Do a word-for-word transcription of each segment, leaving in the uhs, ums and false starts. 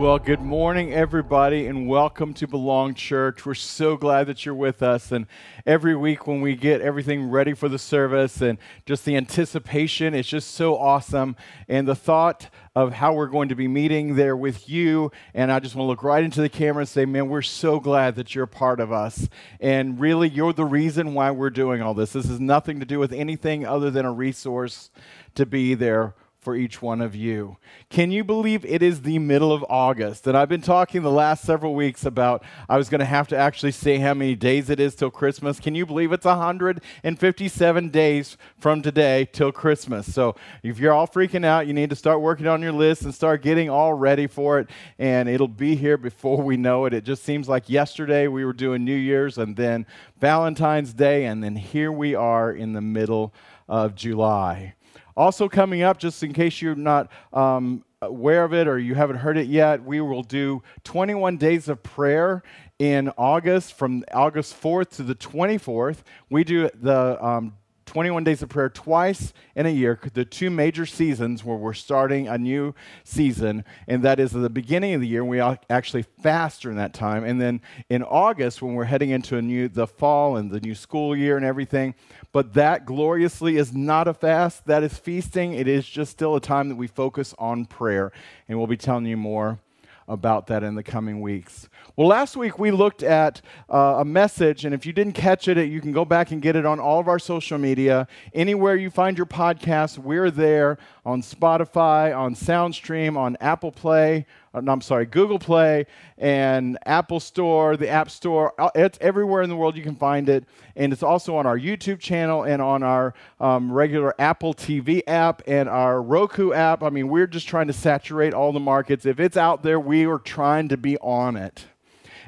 Well, good morning, everybody, and welcome to Belong Church. We're so glad that you're with us. And every week when we get everything ready for the service and just the anticipation, it's just so awesome. And the thought of how we're going to be meeting there with you, and I just want to look right into the camera and say, man, we're so glad that you're a part of us. And really, you're the reason why we're doing all this. This has nothing to do with anything other than a resource to be there for each one of you. Can you believe it is the middle of August? And I've been talking the last several weeks about I was going to have to actually say how many days it is till Christmas. Can you believe it's one hundred fifty-seven days from today till Christmas? So if you're all freaking out, you need to start working on your list and start getting all ready for it. And it'll be here before we know it. It just seems like yesterday we were doing New Year's and then Valentine's Day. And then here we are in the middle of July. Also coming up, just in case you're not um, aware of it or you haven't heard it yet, we will do twenty-one days of prayer in August, from August fourth to the twenty-fourth. We do the um, twenty-one days of prayer twice in a year, the two major seasons where we're starting a new season, and that is at the beginning of the year. We actually fast during that time, and then in August when we're heading into a new the fall and the new school year and everything. But that gloriously is not a fast. That is feasting. It is just still a time that we focus on prayer, and we'll be telling you more about that in the coming weeks. Well, last week we looked at uh, a message, and if you didn't catch it, you can go back and get it on all of our social media. Anywhere you find your podcast, we're there on Spotify, on Soundstream, on Apple Play, no, I'm sorry, Google Play, and Apple Store, the App Store. It's everywhere in the world you can find it. And it's also on our YouTube channel and on our um, regular Apple T V app and our Roku app. I mean, we're just trying to saturate all the markets. If it's out there, we are trying to be on it.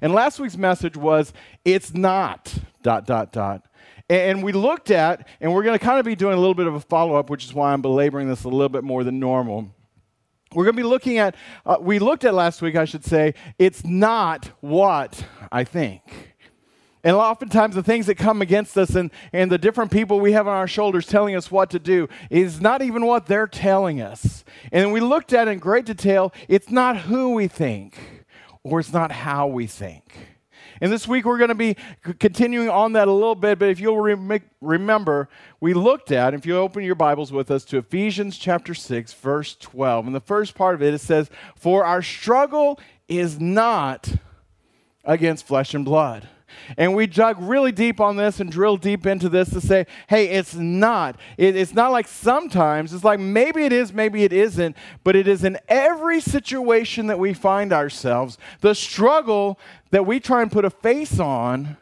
And last week's message was, it's not, dot, dot, dot. And we looked at, and we're going to kind of be doing a little bit of a follow-up, which is why I'm belaboring this a little bit more than normal. We're going to be looking at, uh, we looked at last week, I should say, it's not what I think. And oftentimes the things that come against us and, and the different people we have on our shoulders telling us what to do is not even what they're telling us. And we looked at in great detail, it's not who we think or it's not how we think. And this week we're going to be continuing on that a little bit, but if you'll re remember, we looked at, if you open your Bibles with us, to Ephesians chapter six, verse twelve. And the first part of it, it says, "For our struggle is not against flesh and blood." And we dug really deep on this and drilled deep into this to say, hey, it's not. It, it's not like sometimes. It's like maybe it is, maybe it isn't. But it is in every situation that we find ourselves. The struggle that we try and put a face on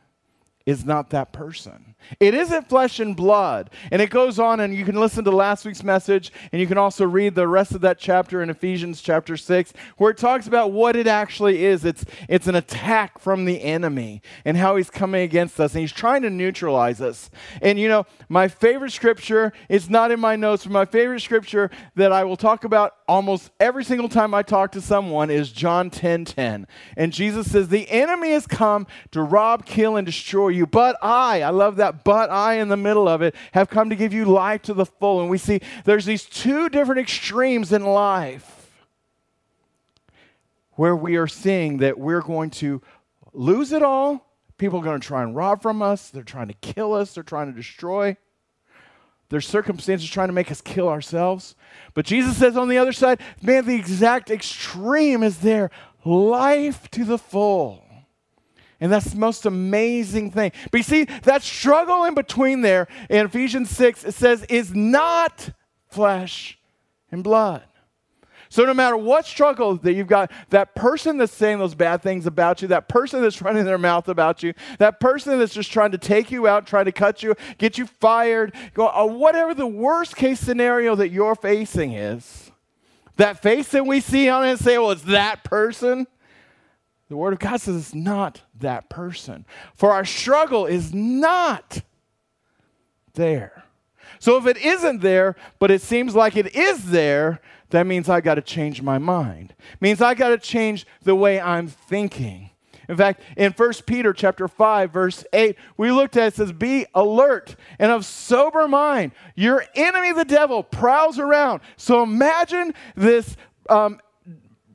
is not that person. It isn't flesh and blood. And it goes on, and you can listen to last week's message, and you can also read the rest of that chapter in Ephesians chapter six, where it talks about what it actually is. It's, it's an attack from the enemy and how he's coming against us, and he's trying to neutralize us. And, you know, my favorite scripture, it's not in my notes, but my favorite scripture that I will talk about almost every single time I talk to someone is John ten ten. And Jesus says, the enemy has come to rob, kill, and destroy you, but I, I love that, but I in the middle of it, have come to give you life to the full. And we see there's these two different extremes in life where we are seeing that we're going to lose it all. People are going to try and rob from us. They're trying to kill us. They're trying to destroy. There's circumstances trying to make us kill ourselves. But Jesus says on the other side, man, the exact extreme is there. Life to the full. And that's the most amazing thing. But you see, that struggle in between there in Ephesians six, it says, is not flesh and blood. So no matter what struggle that you've got, that person that's saying those bad things about you, that person that's running their mouth about you, that person that's just trying to take you out, trying to cut you, get you fired, go, whatever the worst case scenario that you're facing is, that face that we see on it and say, well, it's that person. The Word of God says it's not that person. For our struggle is not there. So if it isn't there, but it seems like it is there, that means I've got to change my mind. It means I've got to change the way I'm thinking. In fact, in First Peter chapter five, verse eight, we looked at it, it says, be alert and of sober mind. Your enemy, the devil, prowls around. So imagine this um,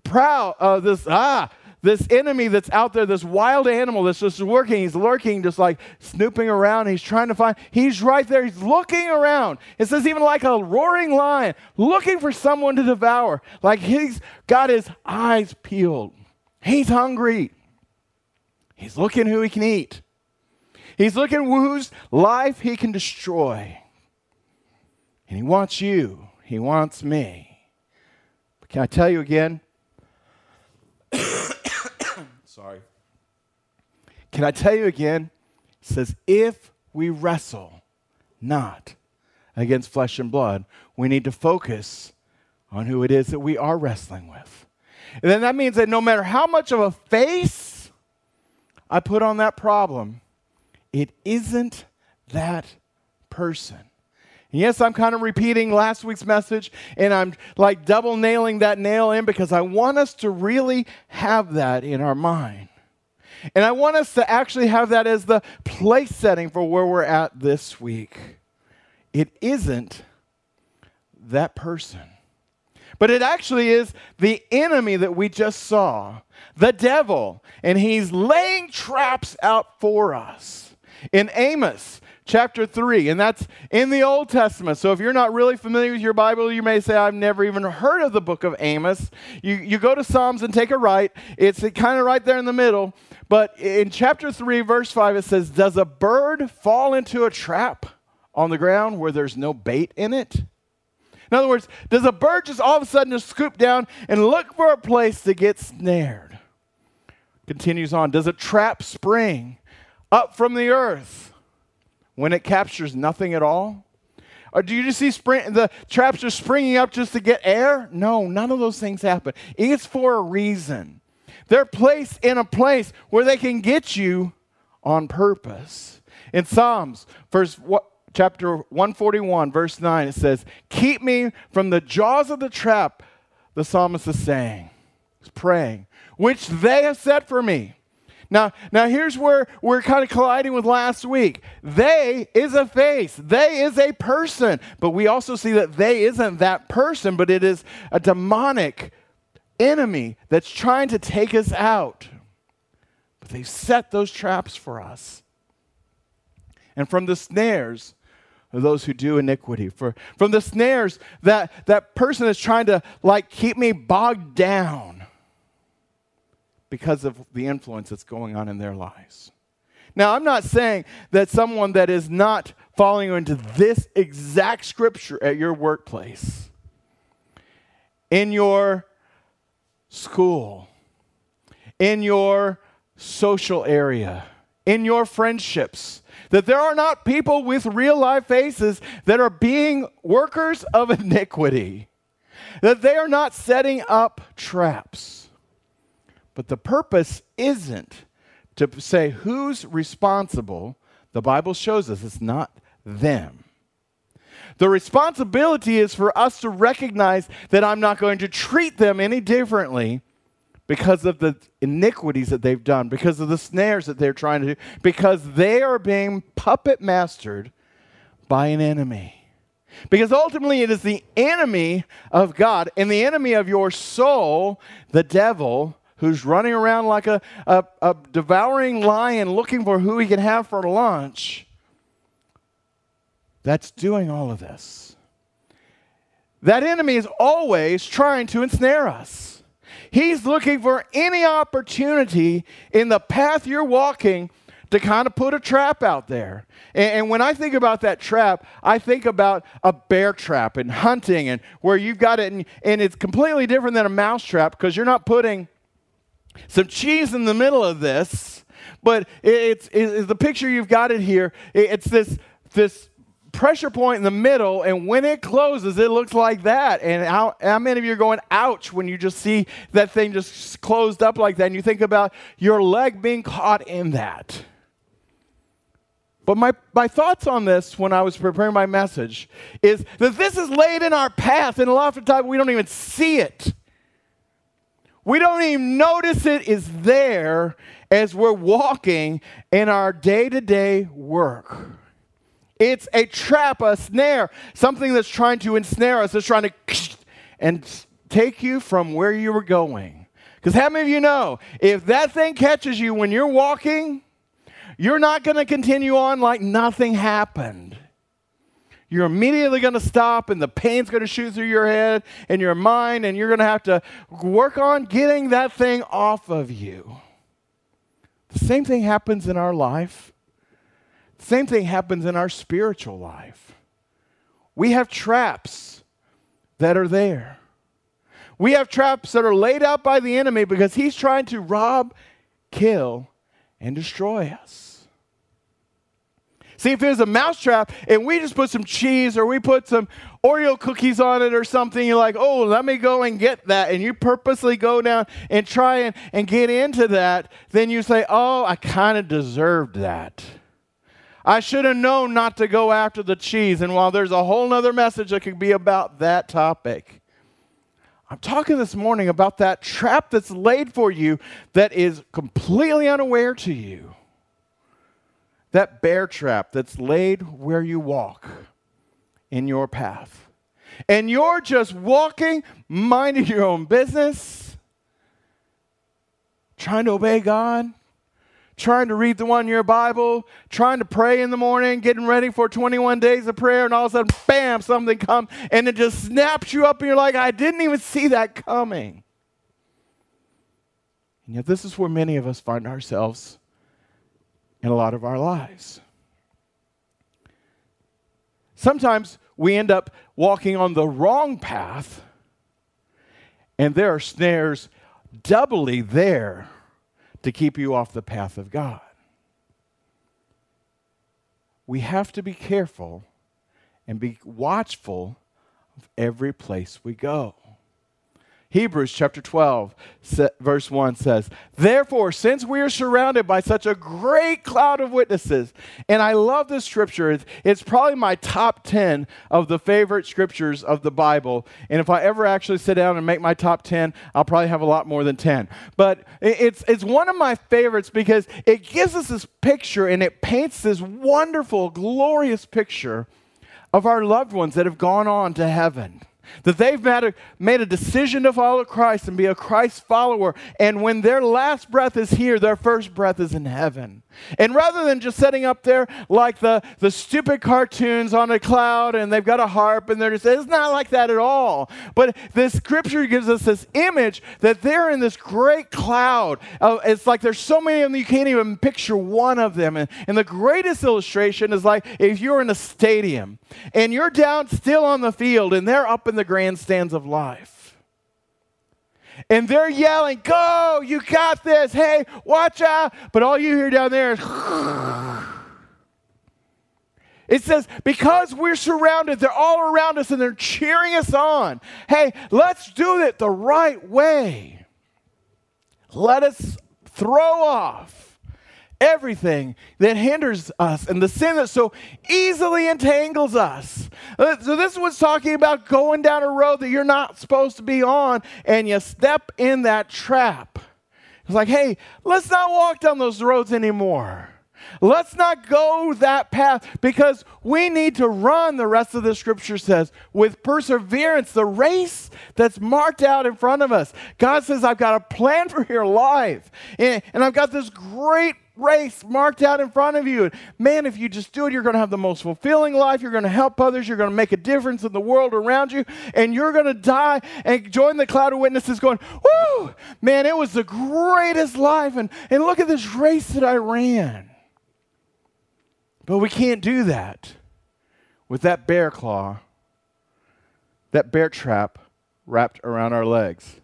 proud, uh, this ah, this enemy that's out there, this wild animal that's just working, he's lurking, just like snooping around. He's trying to find, he's right there. He's looking around. It says even like a roaring lion, looking for someone to devour. Like he's got his eyes peeled. He's hungry. He's looking who he can eat. He's looking whose life he can destroy. And he wants you. He wants me. But can I tell you again? Sorry. Can I tell you again? It says, if we wrestle not against flesh and blood, we need to focus on who it is that we are wrestling with. And then that means that no matter how much of a face I put on that problem, it isn't that person. And yes, I'm kind of repeating last week's message, and I'm like double nailing that nail in because I want us to really have that in our mind. And I want us to actually have that as the place setting for where we're at this week. It isn't that person. But it actually is the enemy that we just saw, the devil, and he's laying traps out for us. In Amos chapter three, and that's in the Old Testament. So if you're not really familiar with your Bible, you may say, I've never even heard of the book of Amos. You, you go to Psalms and take a right. It's kind of right there in the middle. But in chapter three, verse five, it says, does a bird fall into a trap on the ground where there's no bait in it? In other words, does a bird just all of a sudden just scoop down and look for a place to get snared? Continues on. Does a trap spring up from the earth when it captures nothing at all? Or do you just see spring, the traps are springing up just to get air? No, none of those things happen. It's for a reason. They're placed in a place where they can get you on purpose. In Psalms, verse what? Chapter one forty-one, verse nine, it says, keep me from the jaws of the trap, the psalmist is saying, is praying, which they have set for me. Now, now here's where we're kind of colliding with last week. They is a face. They is a person. But we also see that they isn't that person, but it is a demonic enemy that's trying to take us out. But they've set those traps for us. And from the snares, those who do iniquity. For, from the snares, that, that person is trying to, like, keep me bogged down because of the influence that's going on in their lives. Now, I'm not saying that someone that is not falling into this exact scripture at your workplace, in your school, in your social area, in your friendships, that there are not people with real-life faces that are being workers of iniquity, that they are not setting up traps. But the purpose isn't to say who's responsible. The Bible shows us it's not them. The responsibility is for us to recognize that I'm not going to treat them any differently because of the iniquities that they've done, because of the snares that they're trying to do, because they are being puppet mastered by an enemy. Because ultimately it is the enemy of God and the enemy of your soul, the devil, who's running around like a, a, a devouring lion looking for who he can have for lunch, that's doing all of this. That enemy is always trying to ensnare us. He's looking for any opportunity in the path you're walking to kind of put a trap out there. And, and when I think about that trap, I think about a bear trap and hunting and where you've got it. And, and it's completely different than a mouse trap because you're not putting some cheese in the middle of this. But it's, it's the picture you've got it here. It's this, this pressure point in the middle, and when it closes, it looks like that. And how, how many of you are going, ouch, when you just see that thing just closed up like that, and you think about your leg being caught in that. But my, my thoughts on this when I was preparing my message is that this is laid in our path, and a lot of the time we don't even see it. We don't even notice it is there as we're walking in our day-to-day work. It's a trap, a snare, something that's trying to ensnare us, that's trying to and take you from where you were going. Because how many of you know, if that thing catches you when you're walking, you're not going to continue on like nothing happened. You're immediately going to stop, and the pain's going to shoot through your head and your mind, and you're going to have to work on getting that thing off of you. The same thing happens in our life. The same thing happens in our spiritual life. We have traps that are there. We have traps that are laid out by the enemy because he's trying to rob, kill, and destroy us. See, if it was a mousetrap and we just put some cheese or we put some Oreo cookies on it or something, you're like, oh, let me go and get that. And you purposely go down and try and, and get into that. Then you say, oh, I kind of deserved that. I should have known not to go after the cheese. And while there's a whole other message that could be about that topic, I'm talking this morning about that trap that's laid for you that is completely unaware to you. That bear trap that's laid where you walk in your path. And you're just walking, minding your own business, trying to obey God, trying to read the one-year Bible, trying to pray in the morning, getting ready for twenty-one days of prayer, and all of a sudden, bam, something comes, and it just snaps you up, and you're like, I didn't even see that coming. And yet this is where many of us find ourselves in a lot of our lives. Sometimes we end up walking on the wrong path, and there are snares doubly there to keep you off the path of God. We have to be careful and be watchful of every place we go. Hebrews chapter twelve, verse one says, therefore, since we are surrounded by such a great cloud of witnesses, and I love this scripture. It's probably my top ten of the favorite scriptures of the Bible. And if I ever actually sit down and make my top ten, I'll probably have a lot more than ten. But it's, it's one of my favorites because it gives us this picture, and it paints this wonderful, glorious picture of our loved ones that have gone on to heaven. That they've made a, made a decision to follow Christ and be a Christ follower. And when their last breath is here, their first breath is in heaven. And rather than just sitting up there like the, the stupid cartoons on a cloud and they've got a harp and they're just, it's not like that at all. But this scripture gives us this image that they're in this great cloud. Uh, it's like there's so many of them you can't even picture one of them. And, and the greatest illustration is like if you're in a stadium and you're down still on the field and they're up in the grandstands of life. And they're yelling, go, you got this, hey, watch out. But all you hear down there is, it says, because we're surrounded, they're all around us and they're cheering us on. Hey, let's do it the right way. Let us throw off everything that hinders us and the sin that so easily entangles us. So this was talking about going down a road that you're not supposed to be on, and you step in that trap. It's like, hey, let's not walk down those roads anymore. Let's not go that path, because we need to run, the rest of the scripture says, with perseverance, the race that's marked out in front of us. God says, I've got a plan for your life, and, and I've got this great race marked out in front of you. And man, if you just do it, you're going to have the most fulfilling life. You're going to help others. You're going to make a difference in the world around you. And you're going to die and join the cloud of witnesses going, woo, man, it was the greatest life. And, and look at this race that I ran. But we can't do that with that bear claw, that bear trap wrapped around our legs.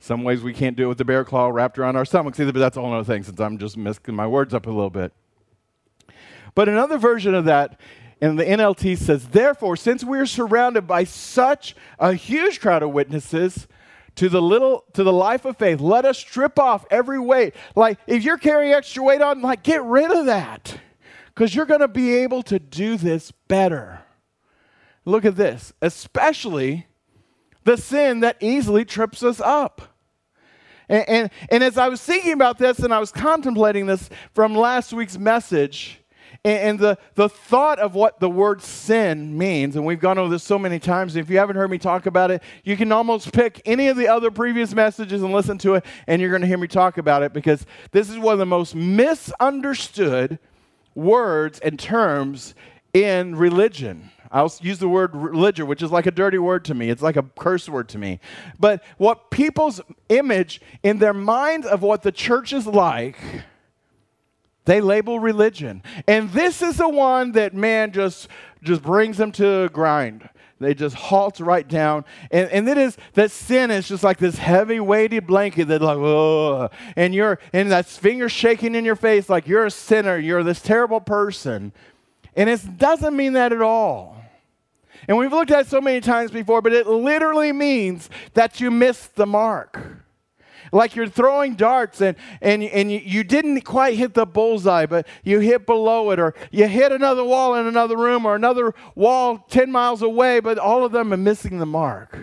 Some ways we can't do it with the bear claw wrapped around our stomachs either, but that's a whole other thing since I'm just mixing my words up a little bit. But another version of that in the N L T says, therefore, since we are surrounded by such a huge crowd of witnesses to the little to the life of faith, let us strip off every weight. Like if you're carrying extra weight on, like get rid of that, because you're going to be able to do this better. Look at this, especially the sin that easily trips us up. And, and, and as I was thinking about this and I was contemplating this from last week's message, And the, the thought of what the word sin means, and we've gone over this so many times, if you haven't heard me talk about it, you can almost pick any of the other previous messages and listen to it, and you're going to hear me talk about it, because this is one of the most misunderstood words and terms in religion. I'll use the word religion, which is like a dirty word to me. It's like a curse word to me. But what people's image in their minds of what the church is like, they label religion. And this is the one that, man, just, just brings them to a grind. They just halt right down. And, and it is that sin is just like this heavy, weighty blanket that, like, oh, and you're, and that finger shaking in your face, like you're a sinner, you're this terrible person. And it doesn't mean that at all. And we've looked at it so many times before, but it literally means that you missed the mark. Like you're throwing darts and, and, and you didn't quite hit the bullseye, but you hit below it, or you hit another wall in another room or another wall ten miles away, but all of them are missing the mark.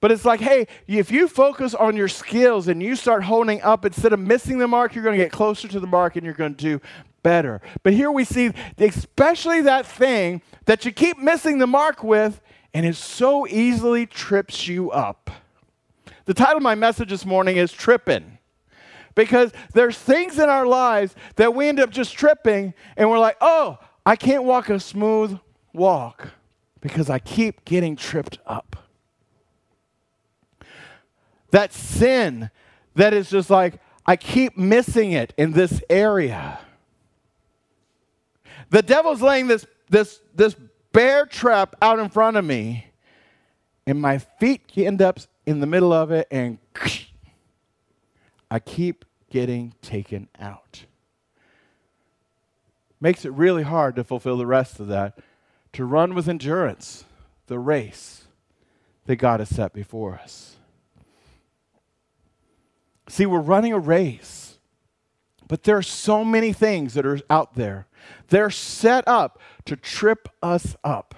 But it's like, hey, if you focus on your skills and you start honing up, instead of missing the mark, you're going to get closer to the mark and you're going to do better. But here we see especially that thing that you keep missing the mark with, and it so easily trips you up. The title of my message this morning is Tripping, because there's things in our lives that we end up just tripping, and we're like, oh, I can't walk a smooth walk because I keep getting tripped up. That sin that is just like, I keep missing it in this area. The devil's laying this, this, this bear trap out in front of me, and my feet end up in the middle of it, and I keep getting taken out. Makes it really hard to fulfill the rest of that, to run with endurance the race that God has set before us. See, we're running a race. But there are so many things that are out there. They're set up to trip us up.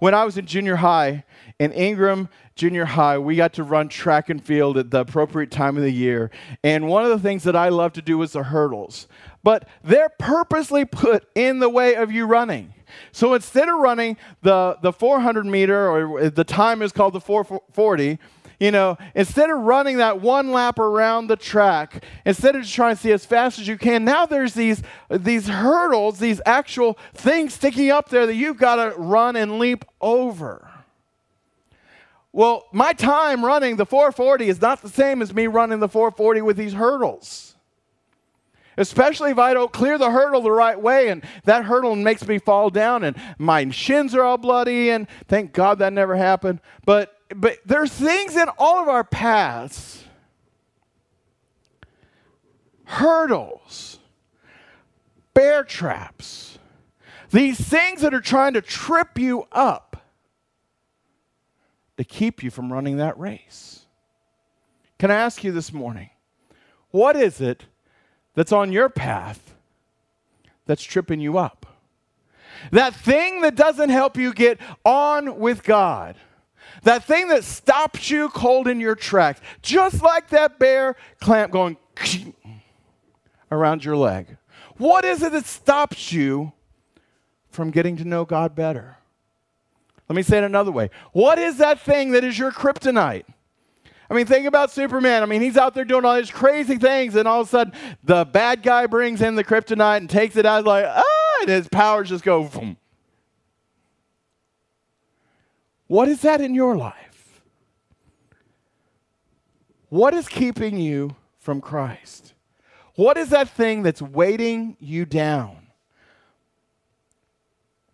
When I was in junior high, in Ingram Junior High, we got to run track and field at the appropriate time of the year. And one of the things that I loved to do was the hurdles. But they're purposely put in the way of you running. So instead of running the, the four hundred meter, or the time is called the four forty, you know, instead of running that one lap around the track, instead of just trying to see as fast as you can, now there's these, these hurdles, these actual things sticking up there that you've got to run and leap over. Well, my time running the four forty is not the same as me running the four forty with these hurdles. Especially if I don't clear the hurdle the right way, and that hurdle makes me fall down, and my shins are all bloody, and thank God that never happened. But But there's things in all of our paths, hurdles, bear traps, these things that are trying to trip you up to keep you from running that race. Can I ask you this morning, what is it that's on your path that's tripping you up? That thing that doesn't help you get on with God. That thing that stops you cold in your tracks, just like that bear clamp going around your leg. What is it that stops you from getting to know God better? Let me say it another way. What is that thing that is your kryptonite? I mean, think about Superman. I mean, he's out there doing all these crazy things, and all of a sudden, the bad guy brings in the kryptonite and takes it out, like, ah, and his powers just go, boom. What is that in your life? What is keeping you from Christ? What is that thing that's weighting you down?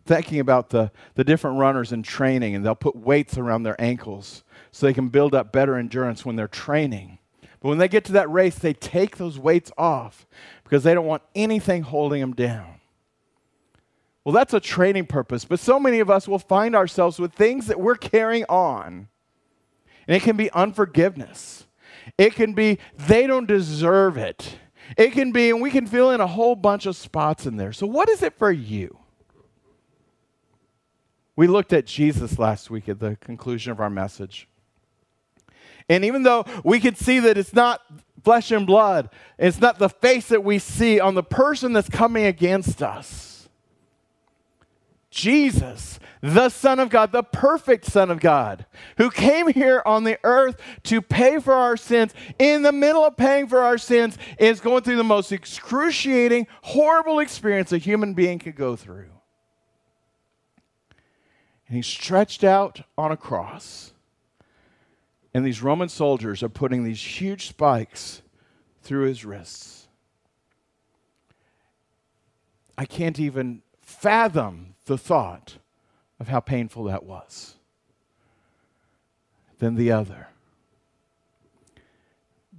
Thinking about the, the different runners in training, and they'll put weights around their ankles so they can build up better endurance when they're training. But when they get to that race, they take those weights off because they don't want anything holding them down. Well, that's a training purpose, but so many of us will find ourselves with things that we're carrying on. And it can be unforgiveness. It can be, they don't deserve it. It can be, and we can fill in a whole bunch of spots in there. So what is it for you? We looked at Jesus last week at the conclusion of our message. And even though we could see that it's not flesh and blood, it's not the face that we see on the person that's coming against us, Jesus, the Son of God, the perfect Son of God, who came here on the earth to pay for our sins, in the middle of paying for our sins, is going through the most excruciating, horrible experience a human being could go through. And he's stretched out on a cross. And these Roman soldiers are putting these huge spikes through his wrists. I can't even fathom the thought of how painful that was. Then the other.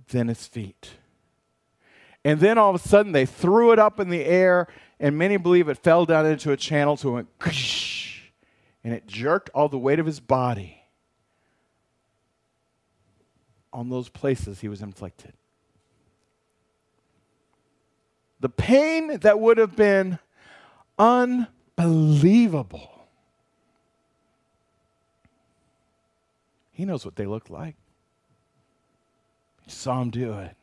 Then his feet. And then all of a sudden they threw it up in the air, and many believe it fell down into a channel, so it went and it jerked all the weight of his body on those places he was inflicted. The pain that would have been unbelievable. He knows what they look like. He saw him do it.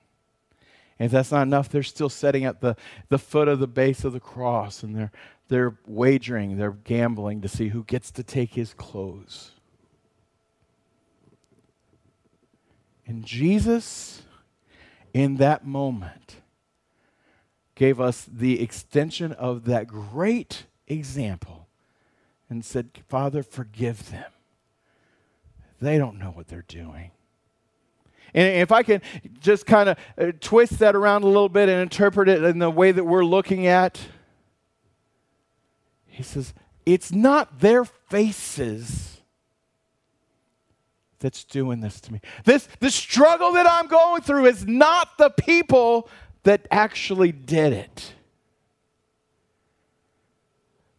And if that's not enough, they're still sitting at the, the foot of the base of the cross, and they're, they're wagering, they're gambling to see who gets to take his clothes. And Jesus, in that moment, gave us the extension of that great example and said, Father, forgive them. They don't know what they're doing. And if I can just kind of twist that around a little bit and interpret it in the way that we're looking at, he says, it's not their faces that's doing this to me. This, this struggle that I'm going through is not the people that actually did it.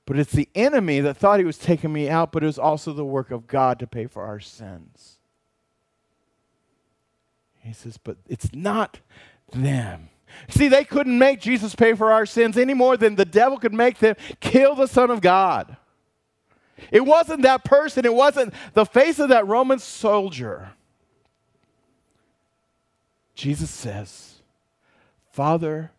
But it's the enemy that thought he was taking me out, but it was also the work of God to pay for our sins. He says, but it's not them. See, they couldn't make Jesus pay for our sins any more than the devil could make them kill the Son of God. It wasn't that person. It wasn't the face of that Roman soldier. Jesus says, Father,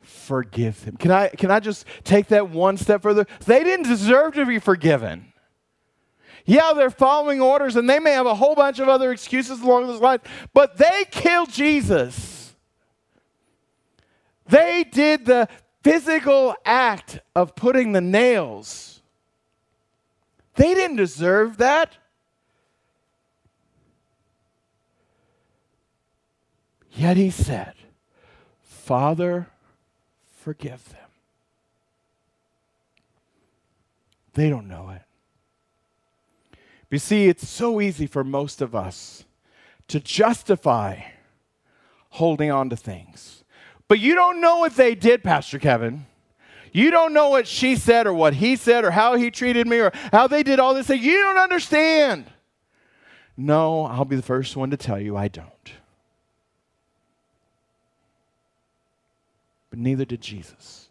forgive them. Can I, can I just take that one step further? They didn't deserve to be forgiven. Yeah, they're following orders, and they may have a whole bunch of other excuses along this line, but they killed Jesus. They did the physical act of putting the nails. They didn't deserve that. Yet he said, Father, forgive them. They don't know it. But you see, it's so easy for most of us to justify holding on to things. But you don't know what they did, Pastor Kevin. You don't know what she said or what he said or how he treated me or how they did all this thing. You don't understand. No, I'll be the first one to tell you I don't. But neither did Jesus.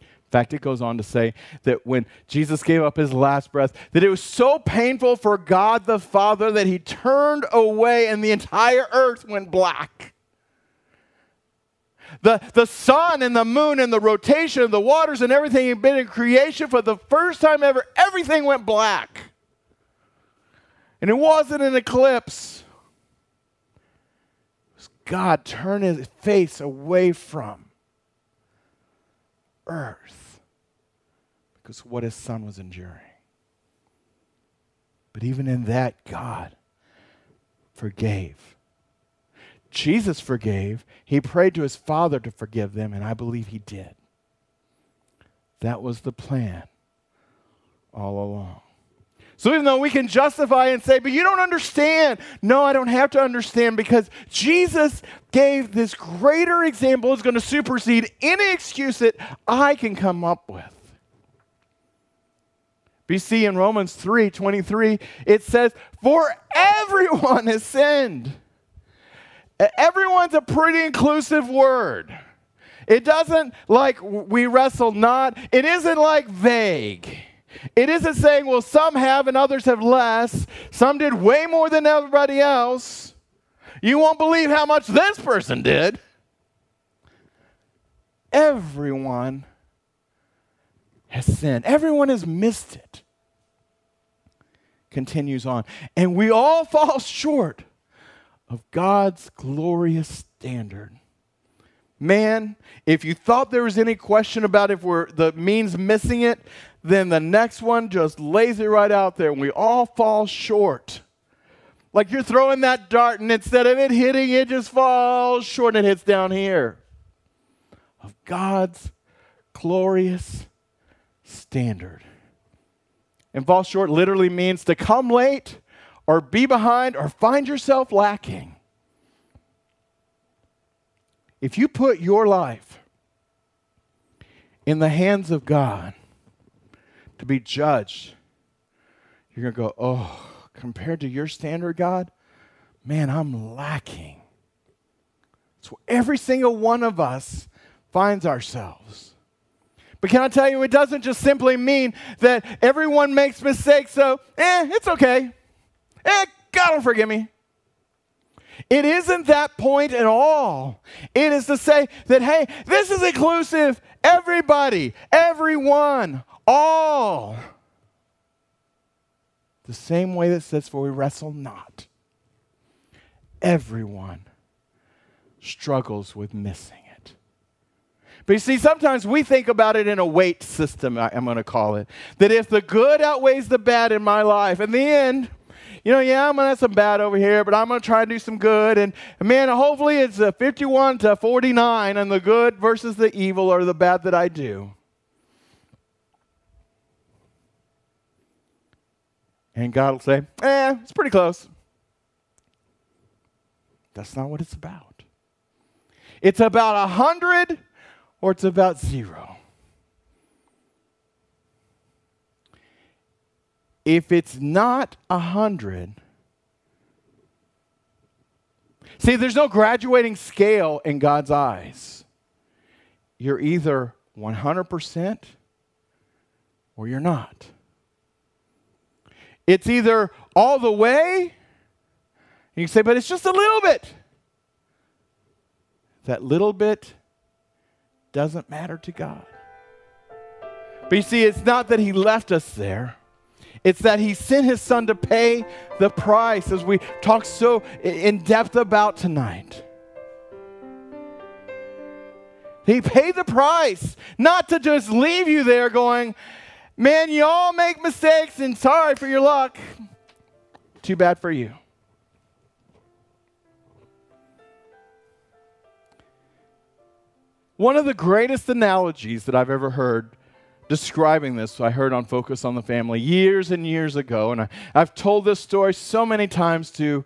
In fact, it goes on to say that when Jesus gave up his last breath, that it was so painful for God the Father that he turned away and the entire earth went black. The, the sun and the moon and the rotation of the waters and everything had been in creation for the first time ever. Everything went black. And it wasn't an eclipse. It was God turning his face away from earth because of what his son was enduring. But even in that, God forgave. Jesus forgave. He prayed to his Father to forgive them, and I believe he did. That was the plan all along. So even though we can justify and say, but you don't understand. No, I don't have to understand because Jesus gave this greater example that's going to supersede any excuse that I can come up with. You see in Romans three twenty-three, it says, for everyone has sinned. Everyone's a pretty inclusive word. It doesn't like we wrestle not. It isn't like vague. It isn't saying, well, some have and others have less. Some did way more than everybody else. You won't believe how much this person did. Everyone has sinned. Everyone has missed it. Continues on. And we all fall short of God's glorious standard. Man, if you thought there was any question about if we're the means missing it, then the next one just lays it right out there. We all fall short. Like you're throwing that dart, and instead of it hitting, it just falls short and it hits down here. Of God's glorious standard. And fall short literally means to come late or be behind or find yourself lacking. If you put your life in the hands of God to be judged, you're going to go, oh, compared to your standard, God, man, I'm lacking. So every single one of us finds ourselves. But can I tell you, it doesn't just simply mean that everyone makes mistakes, so, eh, it's okay. Eh, God will forgive me. It isn't that point at all. It is to say that, hey, this is inclusive. Everybody, everyone, all. The same way that says, for we wrestle not. Everyone struggles with missing. But you see, sometimes we think about it in a weight system, I'm going to call it. That if the good outweighs the bad in my life, in the end, you know, yeah, I'm going to have some bad over here, but I'm going to try to do some good. And, man, hopefully it's a fifty-one to forty-nine on the good versus the evil or the bad that I do. And God will say, eh, it's pretty close. That's not what it's about. It's about a hundred. Or it's about zero. If it's not a hundred, see, there's no graduating scale in God's eyes. You're either one hundred percent or you're not. It's either all the way, you can say, but it's just a little bit. That little bit doesn't matter to God. But you see, it's not that he left us there. It's that he sent his son to pay the price, as we talk so in depth about tonight. He paid the price, not to just leave you there going, man, you all make mistakes and sorry for your luck. Too bad for you. One of the greatest analogies that I've ever heard describing this, I heard on Focus on the Family years and years ago, and I, I've told this story so many times to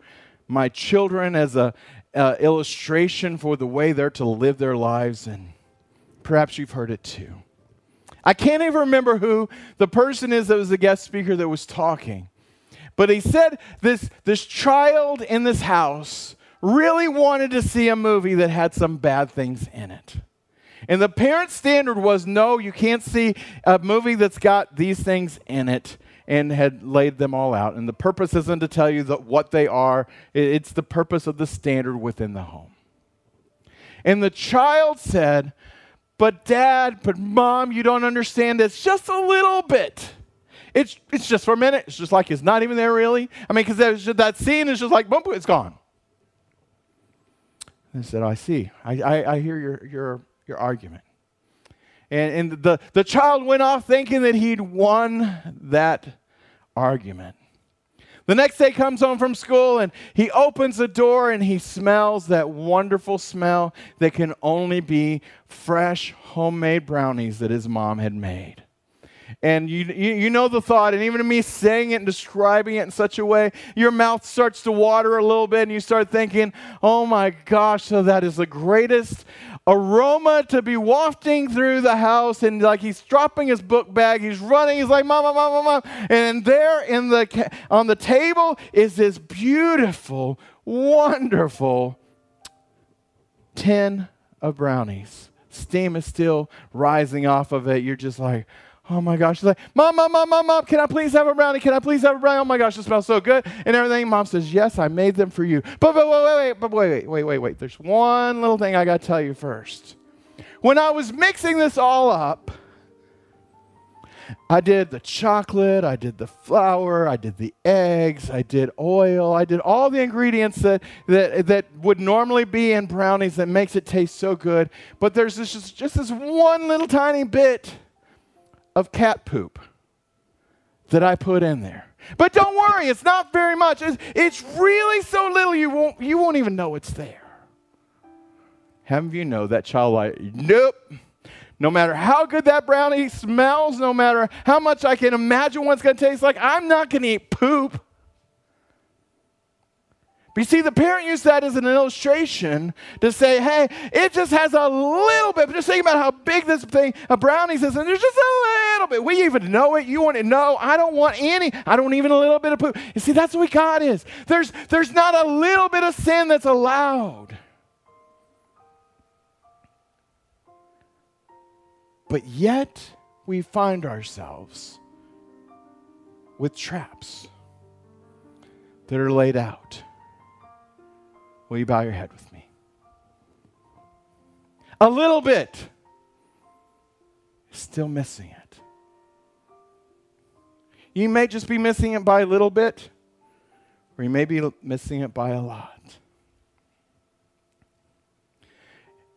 my children as an uh, illustration for the way they're to live their lives, and perhaps you've heard it too. I can't even remember who the person is that was the guest speaker that was talking, but he said this, this child in this house really wanted to see a movie that had some bad things in it. And the parent standard was, no, you can't see a movie that's got these things in it, and had laid them all out. And the purpose isn't to tell you that what they are. It's the purpose of the standard within the home. And the child said, but Dad, but Mom, you don't understand this. Just a little bit. It's, it's just for a minute. It's just like it's not even there really. I mean, because that, that scene is just like, boom, boom, it's gone. And I said, I see. I, I, I hear your... your Your argument. And, and the, the child went off thinking that he'd won that argument. The next day comes home from school, and he opens the door, and he smells that wonderful smell that can only be fresh homemade brownies that his mom had made. And you, you, you know the thought, and even to me saying it and describing it in such a way, your mouth starts to water a little bit, and you start thinking, oh my gosh, so that is the greatest aroma to be wafting through the house. And like he's dropping his book bag, he's running, he's like, Mama, Mama, Mama. And there in the, on the table is this beautiful, wonderful tin of brownies. Steam is still rising off of it. You're just like, Oh my gosh. She's like, Mom, Mom, Mom, Mom, Mom, can I please have a brownie? Can I please have a brownie? Oh my gosh, it smells so good and everything. Mom says, yes, I made them for you. But, but wait, wait, but wait, wait, wait, wait, wait. There's one little thing I got to tell you first. When I was mixing this all up, I did the chocolate, I did the flour, I did the eggs, I did oil, I did all the ingredients that, that, that would normally be in brownies that makes it taste so good. But there's this, just, just this one little tiny bit of cat poop that I put in there. But don't worry, it's not very much. It's, it's really so little you won't, you won't even know it's there. How many of you know that child like, nope. No matter how good that brownie smells, no matter how much I can imagine what it's going to taste like, I'm not going to eat poop. But you see, the parent used that as an illustration to say, hey, it just has a little bit. But just think about how big this thing of brownies is, and there's just a little bit. We even know it. You want to know. I don't want any. I don't even a little bit of poop. You see, that's what God is. There's, there's not a little bit of sin that's allowed. But yet, we find ourselves with traps that are laid out. Will you bow your head with me? A little bit. Still missing it. You may just be missing it by a little bit, or you may be missing it by a lot.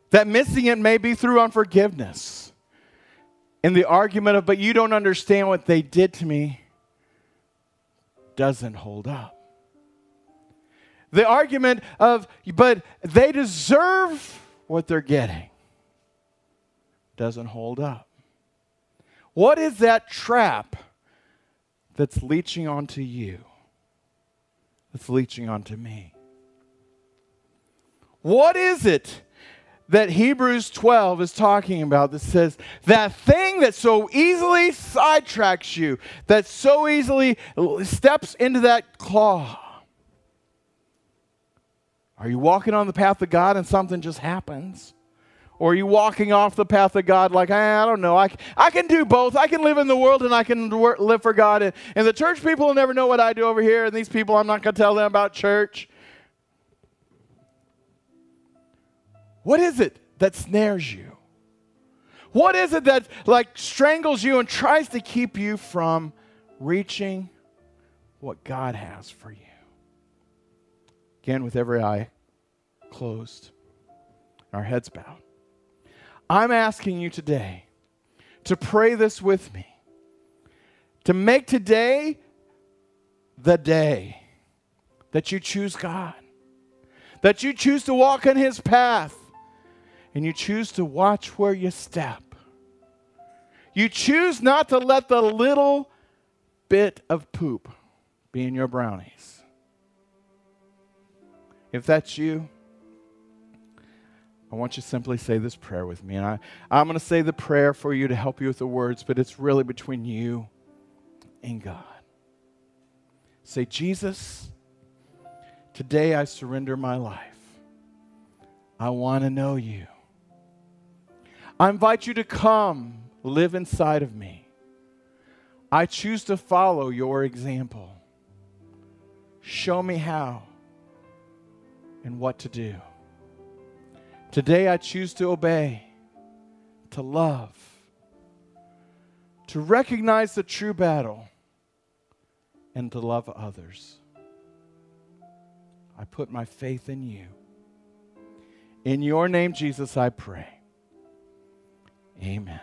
That missing it may be through unforgiveness. And the argument of, but you don't understand what they did to me, doesn't hold up. The argument of, but they deserve what they're getting, doesn't hold up. What is that trap that's leeching onto you, that's leeching onto me? What is it that Hebrews twelve is talking about that says that thing that so easily sidetracks you, that so easily steps into that claw? Are you walking on the path of God and something just happens? Or are you walking off the path of God like, I don't know, I, I can do both. I can live in the world and I can work, live for God. And, and the church people will never know what I do over here. And these people, I'm not going to tell them about church. What is it that snares you? What is it that like strangles you and tries to keep you from reaching what God has for you? Again, with every eye closed, our heads bowed. I'm asking you today to pray this with me, to make today the day that you choose God, that you choose to walk in His path. And you choose to watch where you step. You choose not to let the little bit of poop be in your brownies. If that's you, I want you to simply say this prayer with me. And I, I'm going to say the prayer for you to help you with the words, but it's really between you and God. Say, Jesus, today I surrender my life. I want to know you. I invite you to come live inside of me. I choose to follow your example. Show me how and what to do. Today I choose to obey, to love, to recognize the true battle, and to love others. I put my faith in you. In your name, Jesus, I pray. Amen.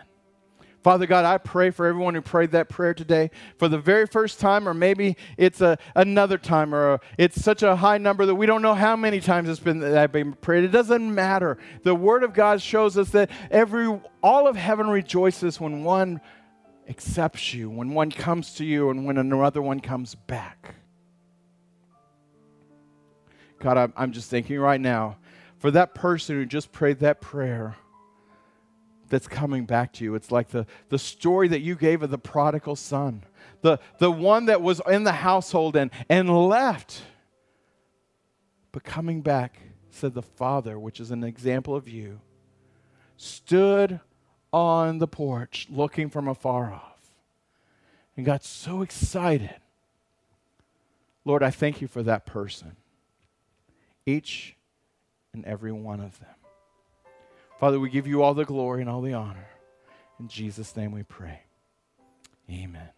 Father God, I pray for everyone who prayed that prayer today for the very first time, or maybe it's a, another time, or it's such a high number that we don't know how many times it's been that I've been prayed. It doesn't matter. The Word of God shows us that every all of heaven rejoices when one accepts you, when one comes to you, and when another one comes back. God, I'm, I'm just thinking right now, for that person who just prayed that prayer that's coming back to you, it's like the, the story that you gave of the prodigal son, the, the one that was in the household and, and left, but coming back, said the father, which is an example of you, stood on the porch looking from afar off and got so excited. Lord, I thank you for that person, each and every one of them. Father, we give you all the glory and all the honor. In Jesus' name we pray. Amen.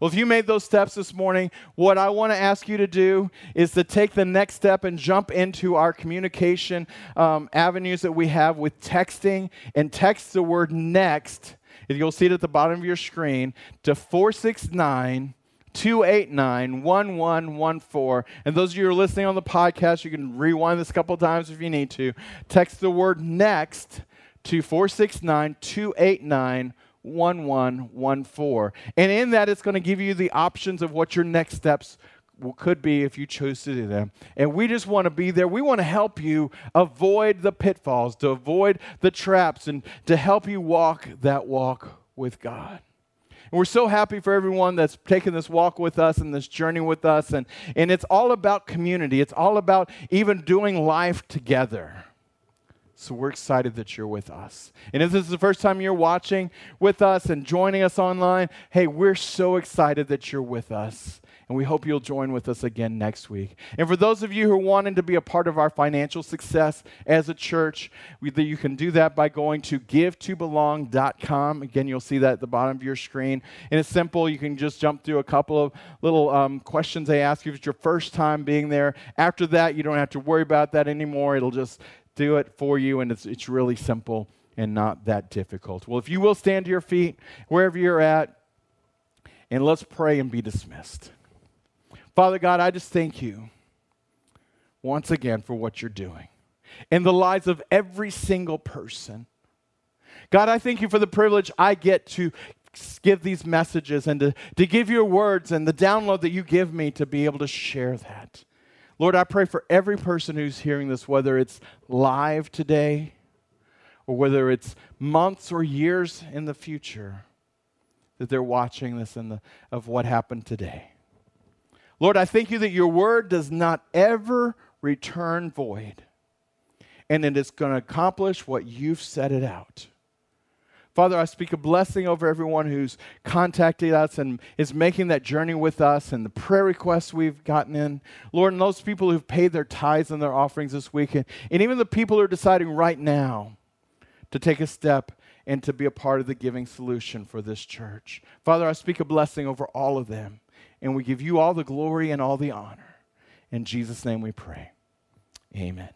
Well, if you made those steps this morning, what I want to ask you to do is to take the next step and jump into our communication um, avenues that we have with texting, and text the word NEXT, and you'll see it at the bottom of your screen, to four six nine, two eight nine, one one one four. And those of you who are listening on the podcast, you can rewind this a couple times if you need to. Text the word NEXT to four six nine, two eight nine, one one one four. And in that, it's going to give you the options of what your next steps could be if you chose to do them. And we just want to be there. We want to help you avoid the pitfalls, to avoid the traps, and to help you walk that walk with God. And we're so happy for everyone that's taken this walk with us and this journey with us. And, and it's all about community. It's all about even doing life together. So we're excited that you're with us. And if this is the first time you're watching with us and joining us online, hey, we're so excited that you're with us. And we hope you'll join with us again next week. And for those of you who are wanting to be a part of our financial success as a church, we, you can do that by going to give to belong dot com. Again, you'll see that at the bottom of your screen. And it's simple. You can just jump through a couple of little um, questions they ask you. If it's your first time being there, after that, you don't have to worry about that anymore. It'll just do it for you, and it's, it's really simple and not that difficult. Well, if you will stand to your feet, wherever you're at, and let's pray and be dismissed. Father God, I just thank you once again for what you're doing in the lives of every single person. God, I thank you for the privilege I get to give these messages and to, to give your words and the download that you give me to be able to share that. Lord, I pray for every person who's hearing this, whether it's live today or whether it's months or years in the future, that they're watching this in the, of what happened today. Lord, I thank you that your word does not ever return void, and it is going to accomplish what you've set it out. Father, I speak a blessing over everyone who's contacted us and is making that journey with us and the prayer requests we've gotten in. Lord, and those people who've paid their tithes and their offerings this week, and, and even the people who are deciding right now to take a step and to be a part of the giving solution for this church. Father, I speak a blessing over all of them, and we give you all the glory and all the honor. In Jesus' name we pray. Amen.